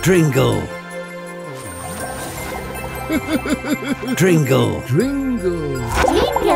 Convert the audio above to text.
Dringle. Dringle. Dringle. Dringle.